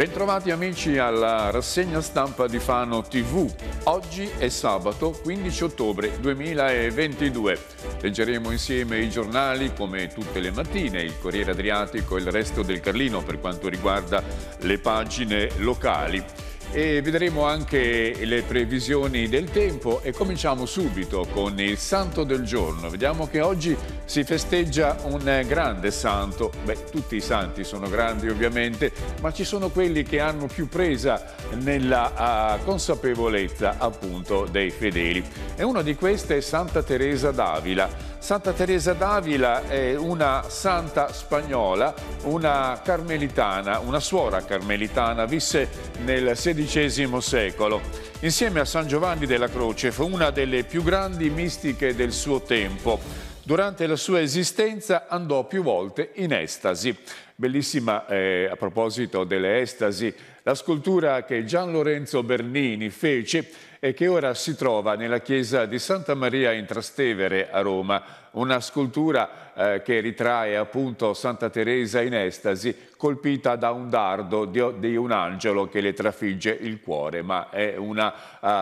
Bentrovati amici alla rassegna stampa di Fano TV. Oggi è sabato 15 ottobre 2022. Leggeremo insieme i giornali come tutte le mattine, il Corriere Adriatico e Il Resto del Carlino per quanto riguarda le pagine locali. E vedremo anche le previsioni del tempo e cominciamo subito con il santo del giorno. Vediamo che oggi si festeggia un grande santo. Beh, tutti i santi sono grandi ovviamente, ma ci sono quelli che hanno più presa nella consapevolezza appunto dei fedeli. E una di queste è Santa Teresa d'Avila. Santa Teresa d'Avila è una santa spagnola, una carmelitana, una suora carmelitana, visse nel XVI secolo. Insieme a San Giovanni della Croce fu una delle più grandi mistiche del suo tempo. Durante la sua esistenza andò più volte in estasi. Bellissima, a proposito delle estasi, la scultura che Gian Lorenzo Bernini fece e che ora si trova nella chiesa di Santa Maria in Trastevere a Roma, una scultura che ritrae appunto Santa Teresa in estasi, colpita da un dardo di un angelo che le trafigge il cuore, ma è una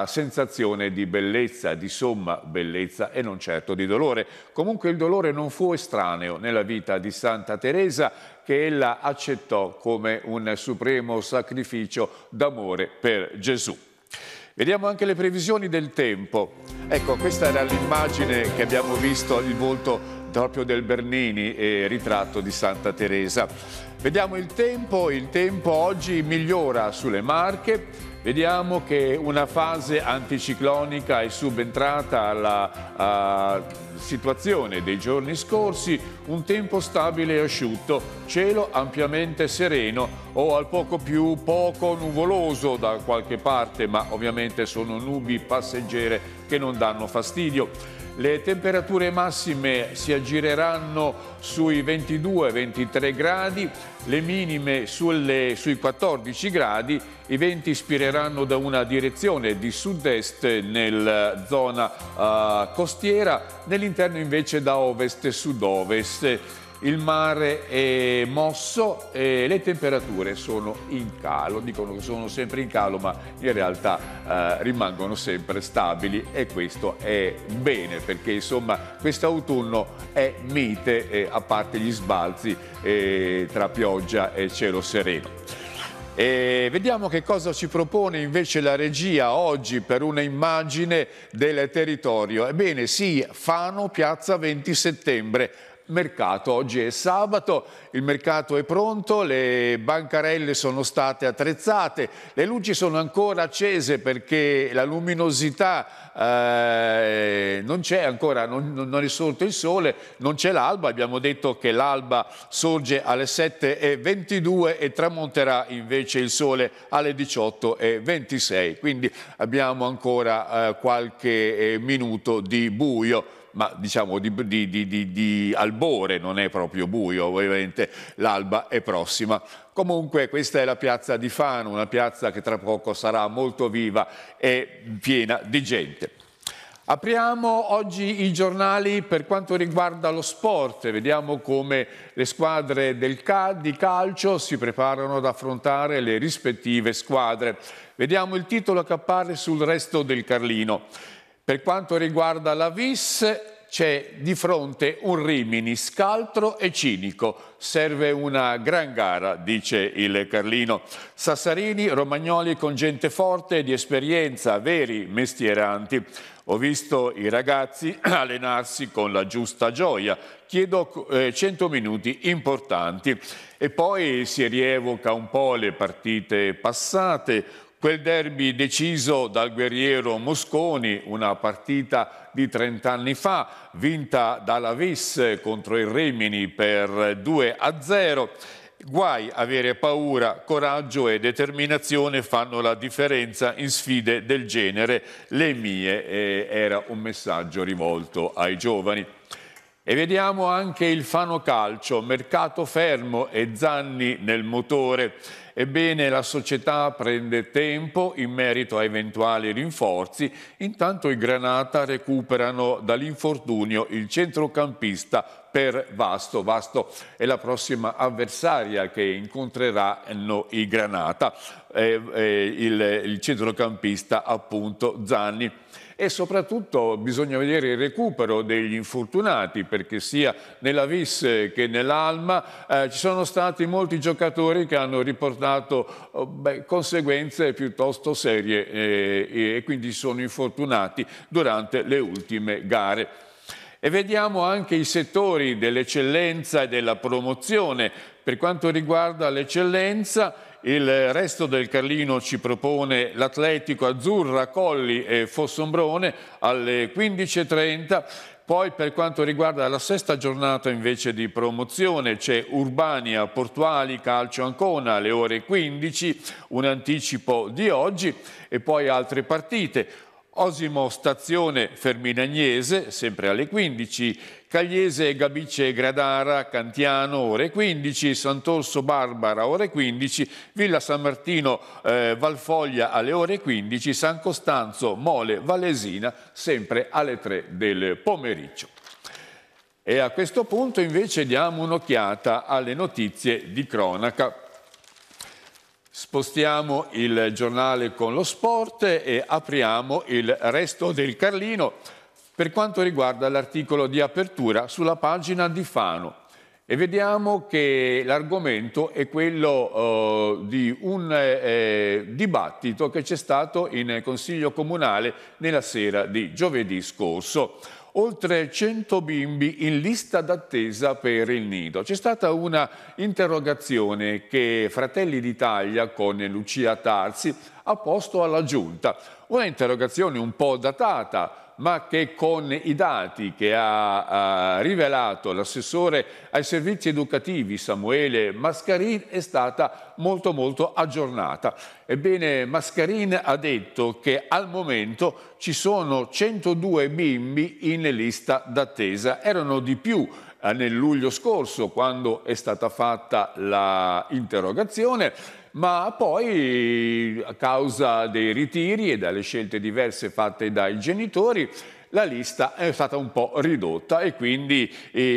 sensazione di bellezza, di somma bellezza e non certo di dolore. Comunque il dolore non fu estraneo nella vita di Santa Teresa, che ella accettò come un supremo sacrificio d'amore per Gesù. Vediamo anche le previsioni del tempo. Ecco, questa era l'immagine che abbiamo visto, il volto proprio del Bernini e ritratto di Santa Teresa. Vediamo il tempo oggi migliora sulle Marche. Vediamo che una fase anticiclonica è subentrata alla situazione dei giorni scorsi, un tempo stabile e asciutto, cielo ampiamente sereno o al poco più poco nuvoloso da qualche parte, ma ovviamente sono nubi passeggere che non danno fastidio. Le temperature massime si aggireranno sui 22-23 gradi, le minime sui 14 gradi, i venti spireranno da una direzione di sud-est nella zona costiera, nell'interno invece da ovest-sud-ovest. Il mare è mosso e le temperature sono in calo, dicono che sono sempre in calo ma in realtà rimangono sempre stabili e questo è bene perché insomma quest'autunno è mite a parte gli sbalzi tra pioggia e cielo sereno. E vediamo che cosa ci propone invece la regia oggi per una immagine del territorio. Ebbene sì, Fano, piazza 20 settembre. Mercato. Oggi è sabato, il mercato è pronto, le bancarelle sono state attrezzate, le luci sono ancora accese perché la luminosità non c'è ancora, non è sorto il sole, non c'è l'alba, abbiamo detto che l'alba sorge alle 7:22 e tramonterà invece il sole alle 18:26, quindi abbiamo ancora qualche minuto di buio. Ma diciamo di albore, non è proprio buio, ovviamente l'alba è prossima. Comunque questa è la piazza di Fano, una piazza che tra poco sarà molto viva e piena di gente. Apriamo oggi i giornali per quanto riguarda lo sport, vediamo come le squadre di calcio si preparano ad affrontare le rispettive squadre. Vediamo il titolo che appare sul Resto del Carlino. Per quanto riguarda la Vis, c'è di fronte un Rimini scaltro e cinico. Serve una gran gara, dice il Carlino. Sassarini, romagnoli con gente forte, di esperienza, veri mestieranti. Ho visto i ragazzi allenarsi con la giusta gioia. Chiedo 100 minuti importanti. E poi si rievoca un po' le partite passate. Quel derby deciso dal guerriero Mosconi, una partita di 30 anni fa, vinta dalla Vis contro il Rimini per 2-0. Guai avere paura, coraggio e determinazione fanno la differenza in sfide del genere. Le mie era un messaggio rivolto ai giovani. E vediamo anche il Fano Calcio, mercato fermo e Zanni nel motore. Ebbene, la società prende tempo in merito a eventuali rinforzi. Intanto i Granata recuperano dall'infortunio il centrocampista per Vasto. Vasto è la prossima avversaria che incontreranno i Granata, il centrocampista appunto Zanni. E soprattutto bisogna vedere il recupero degli infortunati, perché sia nella Vis che nell'Alma ci sono stati molti giocatori che hanno riportato conseguenze piuttosto serie e quindi sono infortunati durante le ultime gare. E vediamo anche i settori dell'eccellenza e della promozione. Per quanto riguarda l'eccellenza, Il Resto del Carlino ci propone l'Atletico Azzurra, Colli e Fossombrone alle 15:30. Poi per quanto riguarda la sesta giornata invece di promozione c'è Urbania, Portuali, Calcio Ancona alle ore 15, un anticipo di oggi, e poi altre partite. Osimo Stazione Ferminagnese, sempre alle 15, Cagliese, Gabice, Gradara, Cantiano, ore 15, Sant'Orso, Barbara, ore 15, Villa San Martino, Valfoglia, alle ore 15, San Costanzo, Mole, Valesina, sempre alle 3 del pomeriggio. E a questo punto invece diamo un'occhiata alle notizie di cronaca. Spostiamo il giornale con lo sport e apriamo Il Resto del Carlino per quanto riguarda l'articolo di apertura sulla pagina di Fano. E vediamo che l'argomento è quello di un dibattito che c'è stato in Consiglio Comunale nella sera di giovedì scorso. Oltre 100 bimbi in lista d'attesa per il nido. C'è stata una interrogazione che Fratelli d'Italia con Lucia Tarsi ha posto alla Giunta. Una interrogazione un po' datata, ma che con i dati che ha rivelato l'assessore ai servizi educativi Samuele Mascarin è stata molto aggiornata. Ebbene, Mascarin ha detto che al momento ci sono 102 bimbi in lista d'attesa. Erano di più nel luglio scorso, quando è stata fatta l'interrogazione, ma poi a causa dei ritiri e dalle scelte diverse fatte dai genitori la lista è stata un po' ridotta e quindi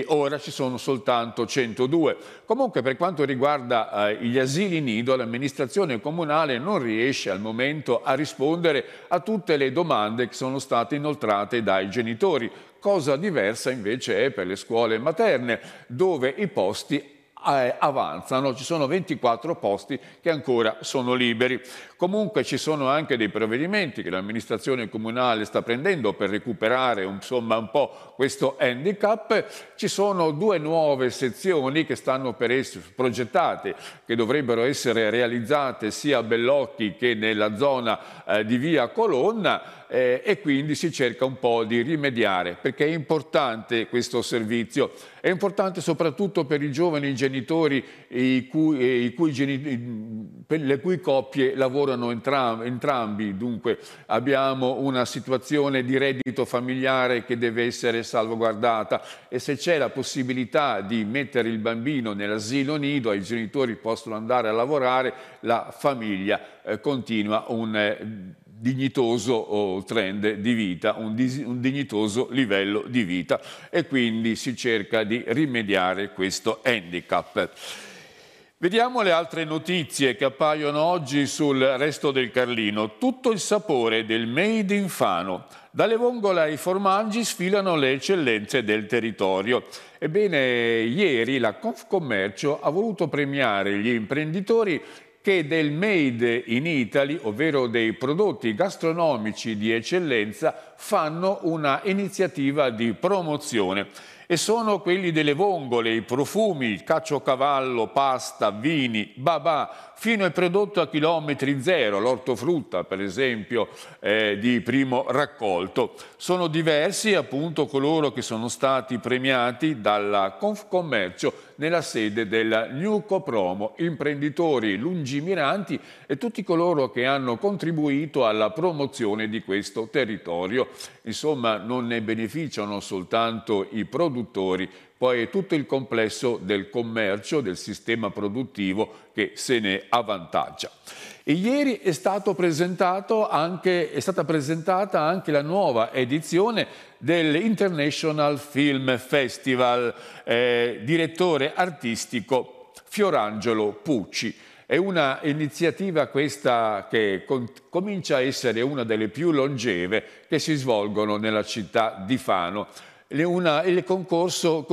ora ci sono soltanto 102. Comunque per quanto riguarda gli asili nido, l'amministrazione comunale non riesce al momento a rispondere a tutte le domande che sono state inoltrate dai genitori. Cosa diversa invece è per le scuole materne, dove i posti avanzano, ci sono 24 posti che ancora sono liberi. Comunque ci sono anche dei provvedimenti che l'amministrazione comunale sta prendendo per recuperare insomma un po' questo handicap. Ci sono 2 nuove sezioni che stanno per essere progettate, che dovrebbero essere realizzate sia a Bellocchi che nella zona di via Colonna. E quindi si cerca un po' di rimediare, perché è importante questo servizio, è importante soprattutto per i giovani genitori per le cui coppie lavorano entrambi. Dunque abbiamo una situazione di reddito familiare che deve essere salvaguardata, e se c'è la possibilità di mettere il bambino nell'asilo nido, i genitori possono andare a lavorare, la famiglia continua un dignitoso trend di vita, un dignitoso livello di vita, e quindi si cerca di rimediare questo handicap. Vediamo le altre notizie che appaiono oggi sul Resto del Carlino. Tutto il sapore del Made in Fano. Dalle vongole ai formaggi sfilano le eccellenze del territorio. Ebbene, ieri la Confcommercio ha voluto premiare gli imprenditori che del Made in Italy, ovvero dei prodotti gastronomici di eccellenza, fanno una iniziativa di promozione. E sono quelli delle vongole, i profumi, caciocavallo, pasta, vini, babà, fino ai prodotti a chilometri zero, l'ortofrutta per esempio di primo raccolto. Sono diversi appunto coloro che sono stati premiati dalla Confcommercio nella sede della New Copromo, imprenditori lungimiranti e tutti coloro che hanno contribuito alla promozione di questo territorio Insomma, non ne beneficiano soltanto i produttori, poi è tutto il complesso del commercio, del sistema produttivo che se ne avvantaggia. E ieri è stata presentata anche la nuova edizione dell'International Film Festival, direttore artistico Fiorangelo Pucci. È una iniziativa questa che comincia a essere una delle più longeve che si svolgono nella città di Fano. Il concorso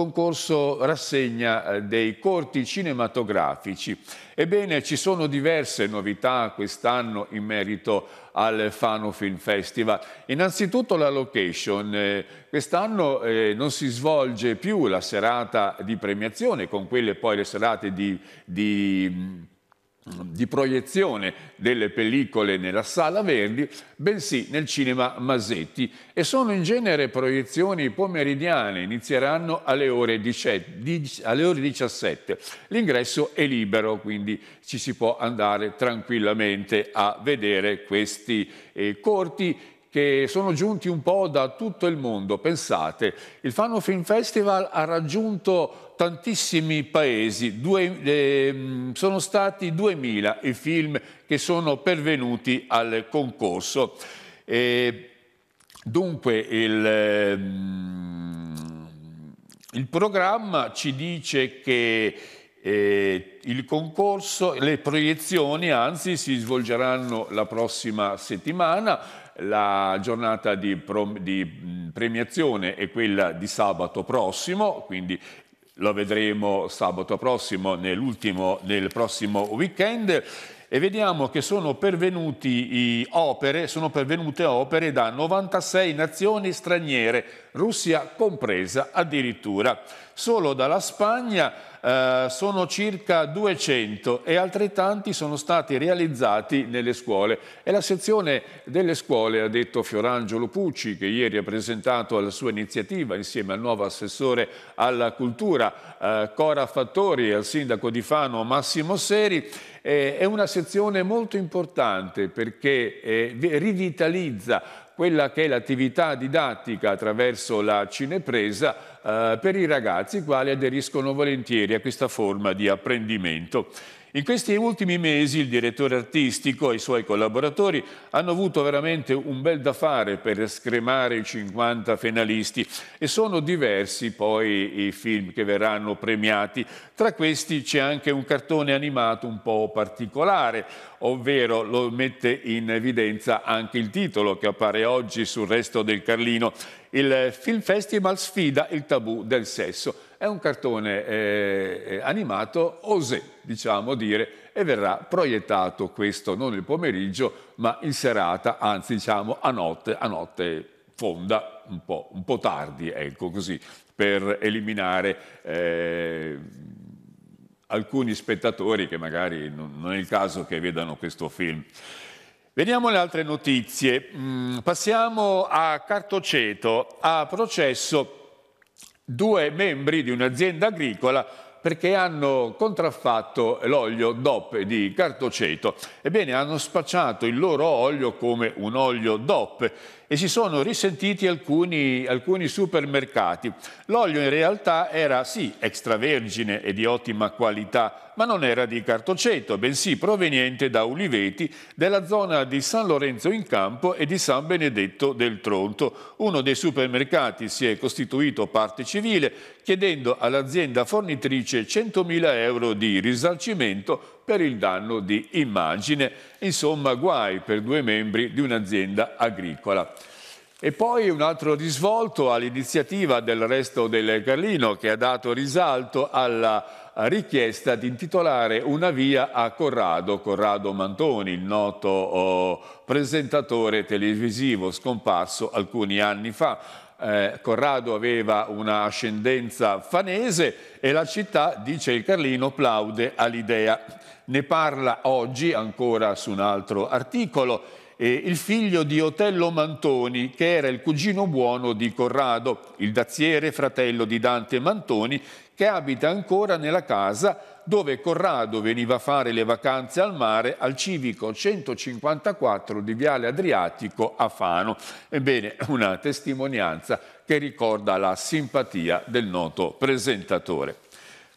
rassegna dei corti cinematografici. Ebbene, ci sono diverse novità quest'anno in merito al Fano Film Festival. Innanzitutto la location. Quest'anno non si svolge più la serata di premiazione, con quelle poi le serate di proiezione delle pellicole nella Sala Verdi, bensì nel Cinema Masetti, e sono in genere proiezioni pomeridiane, inizieranno alle ore 17. L'ingresso è libero, quindi ci si può andare tranquillamente a vedere questi corti che sono giunti un po' da tutto il mondo. Pensate, il Fano Film Festival ha raggiunto tantissimi paesi, sono stati 2000 i film che sono pervenuti al concorso. Dunque il programma ci dice che il concorso, le proiezioni anzi, si svolgeranno la prossima settimana. La giornata di premiazione è quella di sabato prossimo, quindi lo vedremo sabato prossimo nel prossimo weekend, e vediamo che sono pervenute opere da 96 nazioni straniere, Russia compresa addirittura. Solo dalla Spagna sono circa 200 e altrettanti sono stati realizzati nelle scuole. È la sezione delle scuole, ha detto Fiorangelo Pucci, che ieri ha presentato la sua iniziativa insieme al nuovo assessore alla cultura Cora Fattori e al sindaco di Fano Massimo Seri. È una sezione molto importante perché rivitalizza quella che è l'attività didattica attraverso la cinepresa per i ragazzi, i quali aderiscono volentieri a questa forma di apprendimento. In questi ultimi mesi il direttore artistico e i suoi collaboratori hanno avuto veramente un bel da fare per scremare i 50 finalisti, e sono diversi poi i film che verranno premiati. Tra questi c'è anche un cartone animato un po' particolare, ovvero lo mette in evidenza anche il titolo che appare oggi sul Resto del Carlino. Il Film Festival sfida il tabù del sesso. È un cartone animato, osè, diciamo dire, e verrà proiettato questo non il pomeriggio, ma in serata, anzi diciamo a notte fonda, un po' tardi, ecco così, per eliminare alcuni spettatori che magari non è il caso che vedano questo film. Vediamo le altre notizie. Passiamo a Cartoceto, a processo due membri di un'azienda agricola perché hanno contraffatto l'olio DOP di Cartoceto. Ebbene, hanno spacciato il loro olio come un olio DOP e si sono risentiti alcuni supermercati. L'olio in realtà era sì extravergine e di ottima qualità, ma non era di Cartoceto, bensì proveniente da uliveti della zona di San Lorenzo in Campo e di San Benedetto del Tronto. Uno dei supermercati si è costituito parte civile chiedendo all'azienda fornitrice 100.000 euro di risarcimento per il danno di immagine. Insomma, guai per due membri di un'azienda agricola. E poi un altro risvolto all'iniziativa del Resto del Carlino, che ha dato risalto alla richiesta di intitolare una via a Corrado Mantoni, il noto presentatore televisivo scomparso alcuni anni fa. Corrado aveva una ascendenza fanese e la città, dice il Carlino, plaude all'idea. Ne parla oggi ancora su un altro articolo il figlio di Otello Mantoni, che era il cugino buono di Corrado, il daziere fratello di Dante Mantoni, che abita ancora nella casa dove Corrado veniva a fare le vacanze al mare al civico 154 di Viale Adriatico a Fano. Ebbene, una testimonianza che ricorda la simpatia del noto presentatore.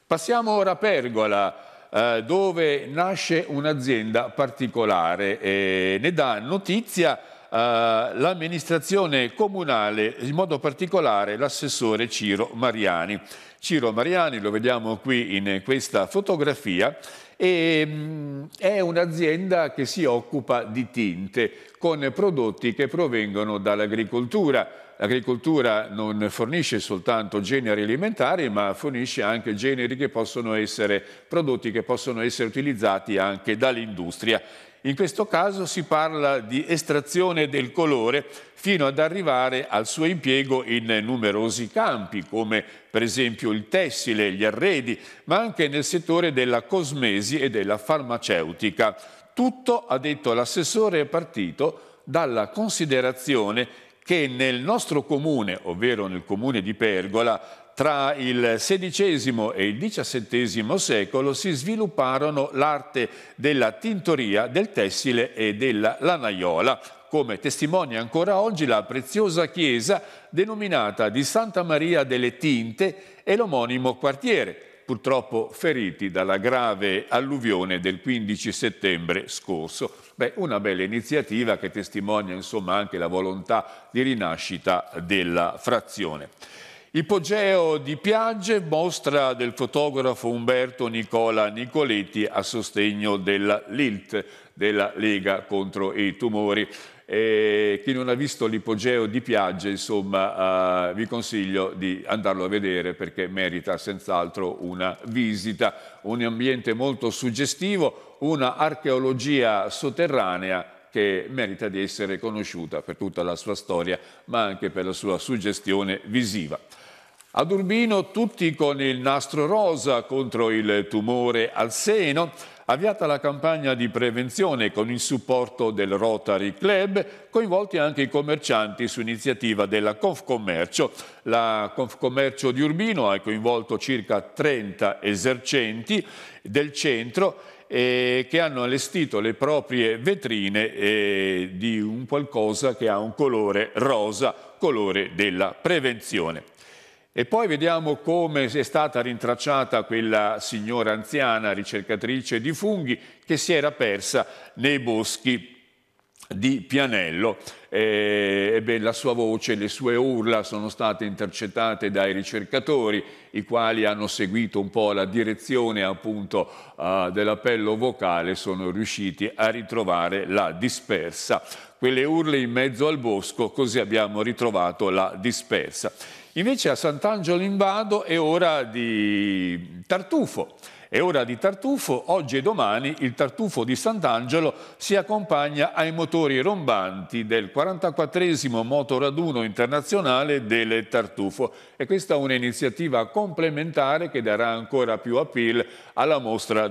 Passiamo ora a Pergola, dove nasce un'azienda particolare e ne dà notizia l'amministrazione comunale, in modo particolare l'assessore Ciro Mariani. Ciro Mariani, lo vediamo qui in questa fotografia, è un'azienda che si occupa di tinte con prodotti che provengono dall'agricoltura. L'agricoltura non fornisce soltanto generi alimentari, ma fornisce anche generi che possono essere prodotti che possono essere utilizzati anche dall'industria. In questo caso si parla di estrazione del colore fino ad arrivare al suo impiego in numerosi campi, come per esempio il tessile, gli arredi, ma anche nel settore della cosmesi e della farmaceutica. Tutto, ha detto l'assessore, è partito dalla considerazione che nel nostro comune, ovvero nel comune di Pergola, tra il XVI e il XVII secolo si svilupparono l'arte della tintoria, del tessile e della lanaiola, come testimonia ancora oggi la preziosa chiesa denominata di Santa Maria delle Tinte e l'omonimo quartiere, purtroppo feriti dalla grave alluvione del 15 settembre scorso. Beh, una bella iniziativa che testimonia insomma anche la volontà di rinascita della frazione. Ipogeo di piagge, mostra del fotografo Umberto Nicola Nicoletti a sostegno della LILT, della Lega contro i tumori. E chi non ha visto l'ipogeo di piagge, insomma, vi consiglio di andarlo a vedere perché merita senz'altro una visita. Un ambiente molto suggestivo, una archeologia sotterranea che merita di essere conosciuta per tutta la sua storia, ma anche per la sua suggestione visiva. Ad Urbino tutti con il nastro rosa contro il tumore al seno. Avviata la campagna di prevenzione con il supporto del Rotary Club, coinvolti anche i commercianti su iniziativa della Confcommercio. La Confcommercio di Urbino ha coinvolto circa 30 esercenti del centro che hanno allestito le proprie vetrine di un qualcosa che ha un colore rosa, colore della prevenzione. E poi vediamo come è stata rintracciata quella signora anziana ricercatrice di funghi che si era persa nei boschi di Pianello. Ebbene, la sua voce, le sue urla sono state intercettate dai ricercatori, i quali hanno seguito un po' la direzione appunto dell'appello vocale, sono riusciti a ritrovare la dispersa. Quelle urle in mezzo al bosco, così abbiamo ritrovato la dispersa. Invece a Sant'Angelo in Vado è ora di tartufo. È ora di tartufo, oggi e domani il tartufo di Sant'Angelo si accompagna ai motori rombanti del 44esimo motoraduno internazionale del tartufo. E questa è un'iniziativa complementare che darà ancora più appeal alla mostra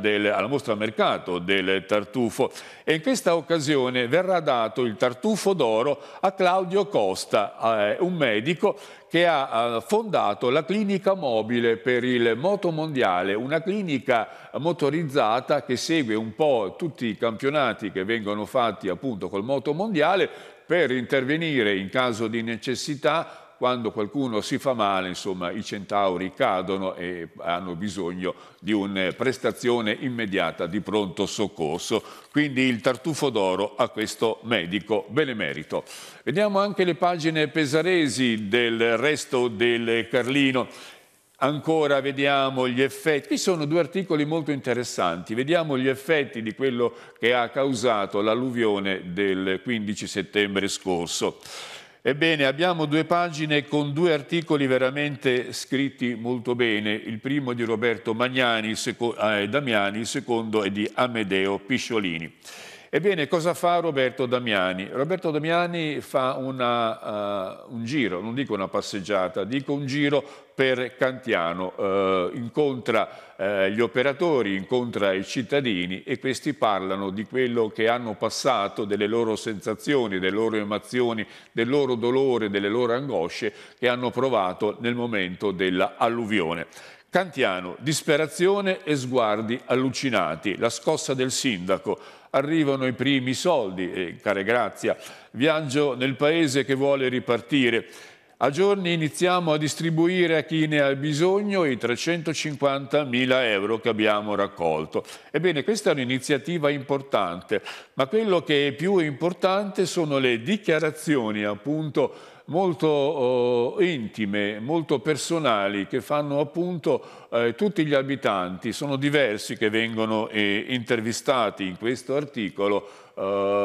mercato del tartufo. E in questa occasione verrà dato il tartufo d'oro a Claudio Costa, un medico che ha fondato la clinica mobile per il motomondiale, una clinica motorizzata che segue un po' tutti i campionati che vengono fatti appunto col motomondiale per intervenire in caso di necessità. Quando qualcuno si fa male, insomma, i centauri cadono e hanno bisogno di una prestazione immediata di pronto soccorso. Quindi il tartufo d'oro a questo medico benemerito. Vediamo anche le pagine pesaresi del Resto del Carlino. Ancora vediamo gli effetti, qui sono due articoli molto interessanti, vediamo gli effetti di quello che ha causato l'alluvione del 15 settembre scorso. Ebbene, abbiamo due pagine con due articoli veramente scritti molto bene, il primo è di Roberto Magnani e Damiani, il secondo è di Amedeo Pisciolini. Ebbene, cosa fa Roberto Damiani? Roberto Damiani fa un giro, non dico una passeggiata, dico un giro per Cantiano, incontra gli operatori, incontra i cittadini e questi parlano di quello che hanno passato, delle loro sensazioni, delle loro emozioni, del loro dolore, delle loro angosce che hanno provato nel momento dell'alluvione. Cantiano, disperazione e sguardi allucinati, la scossa del sindaco, arrivano i primi soldi, care Grazia, viaggio nel paese che vuole ripartire. A giorni iniziamo a distribuire a chi ne ha bisogno i 350.000 euro che abbiamo raccolto. Ebbene, questa è un'iniziativa importante, ma quello che è più importante sono le dichiarazioni, appunto, molto intime, molto personali, che fanno appunto tutti gli abitanti. Sono diversi che vengono intervistati in questo articolo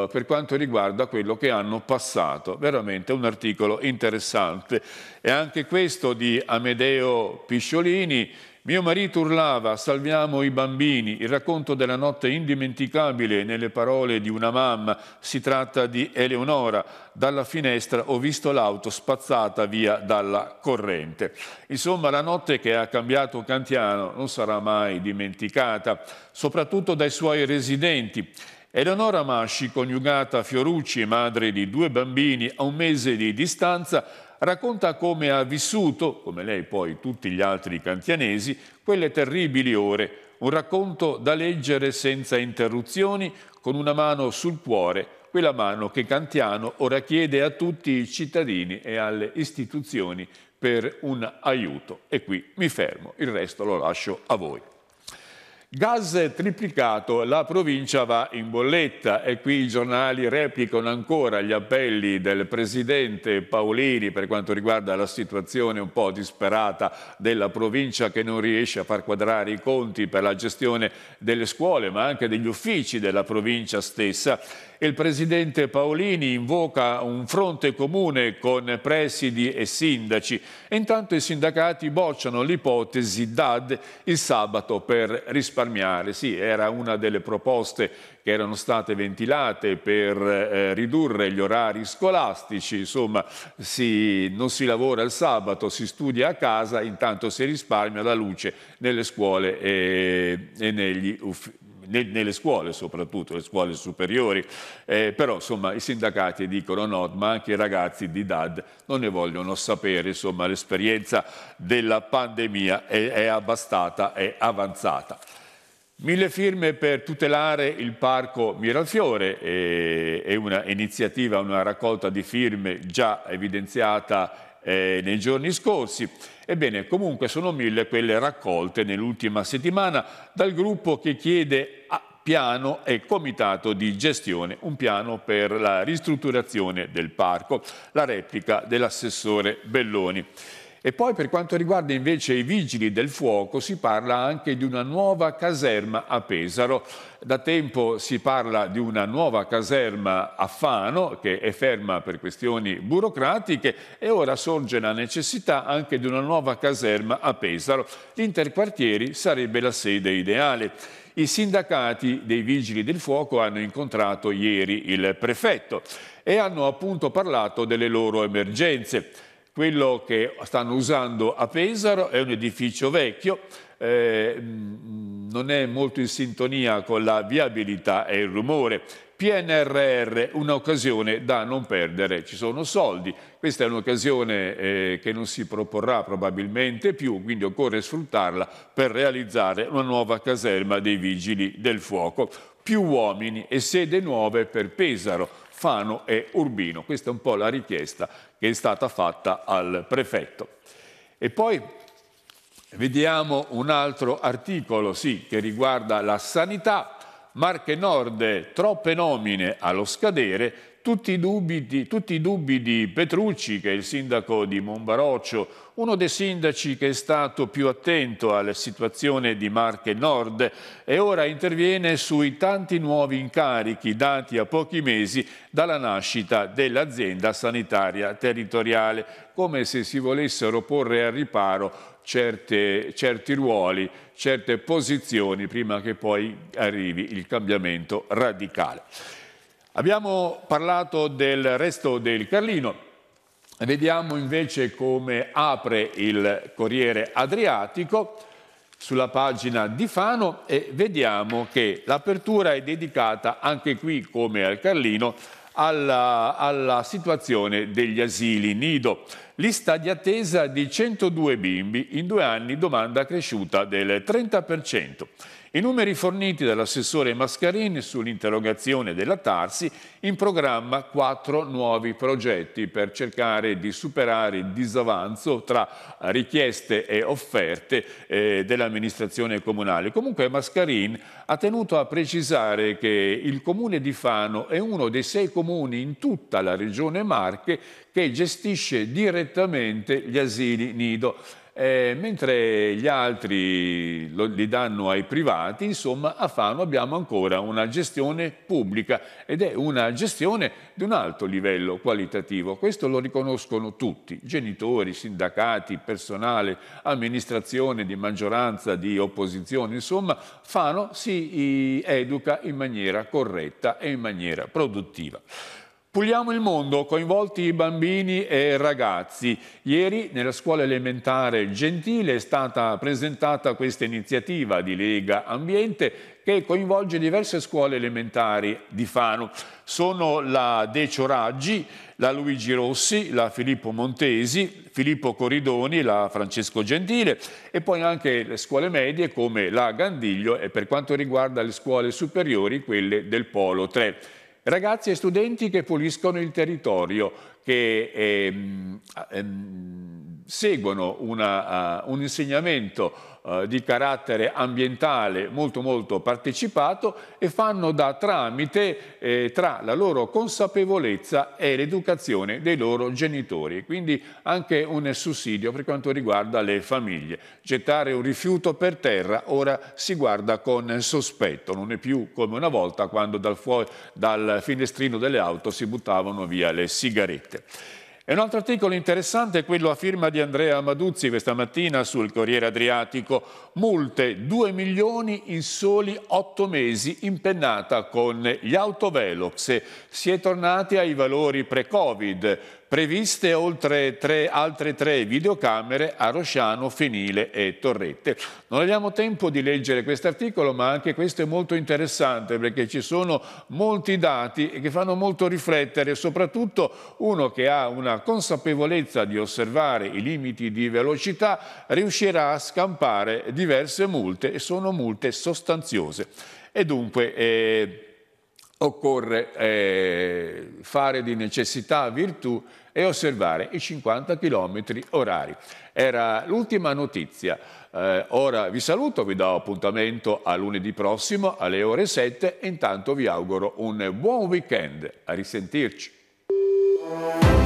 per quanto riguarda quello che hanno passato. Veramente un articolo interessante. E anche questo di Amedeo Pisciolini. Mio marito urlava, salviamo i bambini, il racconto della notte indimenticabile nelle parole di una mamma, si tratta di Eleonora, dalla finestra ho visto l'auto spazzata via dalla corrente. Insomma, la notte che ha cambiato Cantiano non sarà mai dimenticata, soprattutto dai suoi residenti. Eleonora Masci, coniugata a Fiorucci, madre di 2 bambini, a 1 mese di distanza, racconta come ha vissuto, come lei poi tutti gli altri cantianesi, quelle terribili ore. Un racconto da leggere senza interruzioni, con una mano sul cuore, quella mano che Cantiano ora chiede a tutti i cittadini e alle istituzioni per un aiuto. E qui mi fermo, il resto lo lascio a voi. Gas triplicato, la provincia va in bolletta e qui i giornali replicano ancora gli appelli del presidente Paolini per quanto riguarda la situazione un po' disperata della provincia che non riesce a far quadrare i conti per la gestione delle scuole ma anche degli uffici della provincia stessa. Il presidente Paolini invoca un fronte comune con presidi e sindaci e intanto i sindacati bocciano l'ipotesi DAD il sabato per risparmiare. Sì, era una delle proposte che erano state ventilate per ridurre gli orari scolastici, insomma non si lavora il sabato, si studia a casa, intanto si risparmia la luce nelle scuole e negli uffici. Nelle scuole soprattutto, le scuole superiori, però insomma i sindacati dicono no, ma anche i ragazzi di DAD non ne vogliono sapere, insomma l'esperienza della pandemia è abbastata, è avanzata. 1000 firme per tutelare il parco Mirafiore, è un'iniziativa, una raccolta di firme già evidenziata nei giorni scorsi. Ebbene, comunque sono 1000 quelle raccolte nell'ultima settimana dal gruppo che chiede piano e comitato di gestione, un piano per la ristrutturazione del parco, la replica dell'assessore Belloni. E poi per quanto riguarda invece i vigili del fuoco si parla anche di una nuova caserma a Pesaro. Da tempo si parla di una nuova caserma a Fano che è ferma per questioni burocratiche e ora sorge la necessità anche di una nuova caserma a Pesaro. L'Interquartieri sarebbe la sede ideale. I sindacati dei Vigili del Fuoco hanno incontrato ieri il prefetto e hanno appunto parlato delle loro emergenze. Quello che stanno usando a Pesaro è un edificio vecchio, non è molto in sintonia con la viabilità e il rumore. PNRR, un'occasione da non perdere, ci sono soldi. Questa è un'occasione che non si proporrà probabilmente più, quindi occorre sfruttarla per realizzare una nuova caserma dei Vigili del Fuoco. Più uomini e sede nuove per Pesaro, Fano e Urbino. Questa è un po' la richiesta che è stata fatta al prefetto. E poi vediamo un altro articolo, sì, che riguarda la sanità. Marche Nord, troppe nomine allo scadere, tutti i dubbi di Petrucci, che è il sindaco di Monbaroccio, uno dei sindaci che è stato più attento alla situazione di Marche Nord, e ora interviene sui tanti nuovi incarichi dati a pochi mesi dalla nascita dell'azienda sanitaria territoriale, come se si volessero porre al riparo certi ruoli, certe posizioni, prima che poi arrivi il cambiamento radicale. Abbiamo parlato del Resto del Carlino, vediamo invece come apre il Corriere Adriatico sulla pagina di Fano, e vediamo che l'apertura è dedicata anche qui, come al Carlino, alla situazione degli asili nido. Lista di attesa di 102 bimbi, in 2 anni domanda cresciuta del 30%. I numeri forniti dall'assessore Mascarin sull'interrogazione della Tarsi, in programma 4 nuovi progetti per cercare di superare il disavanzo tra richieste e offerte dell'amministrazione comunale. Comunque Mascarin ha tenuto a precisare che il comune di Fano è uno dei 6 comuni in tutta la regione Marche che gestisce direttamente gli asili nido, mentre gli altri li danno ai privati. Insomma, a Fano abbiamo ancora una gestione pubblica, ed è una gestione di un alto livello qualitativo. Questo lo riconoscono tutti, genitori, sindacati, personale, amministrazione di maggioranza, di opposizione. Insomma, Fano si educa in maniera corretta e in maniera produttiva. Puliamo il mondo, coinvolti i bambini e ragazzi. Ieri nella scuola elementare Gentile è stata presentata questa iniziativa di Lega Ambiente che coinvolge diverse scuole elementari di Fano. Sono la Decio Raggi, la Luigi Rossi, la Filippo Montesi, Filippo Corridoni, la Francesco Gentile, e poi anche le scuole medie come la Gandiglio e, per quanto riguarda le scuole superiori, quelle del Polo 3. Ragazzi e studenti che puliscono il territorio, che seguono un insegnamento di carattere ambientale molto partecipato, e fanno da tramite tra la loro consapevolezza e l'educazione dei loro genitori. Quindi anche un sussidio per quanto riguarda le famiglie. Gettare un rifiuto per terra ora si guarda con sospetto, non è più come una volta, quando dal finestrino delle auto si buttavano via le sigarette. E un altro articolo interessante è quello a firma di Andrea Maduzzi questa mattina sul Corriere Adriatico. Multe 2 milioni in soli 8 mesi, impennata con gli autovelox. Si è tornati ai valori pre-Covid. Previste oltre altre 3 videocamere a Rosciano, Fenile e Torrette. Non abbiamo tempo di leggere questo articolo, ma anche questo è molto interessante, perché ci sono molti dati che fanno molto riflettere, soprattutto uno che ha una consapevolezza di osservare i limiti di velocità riuscirà a scampare diverse multe, e sono multe sostanziose. E dunque occorre fare di necessità virtù e osservare i 50 km orari. Era l'ultima notizia. Ora vi saluto, vi do appuntamento a lunedì prossimo alle ore 7, e intanto vi auguro un buon weekend. A risentirci.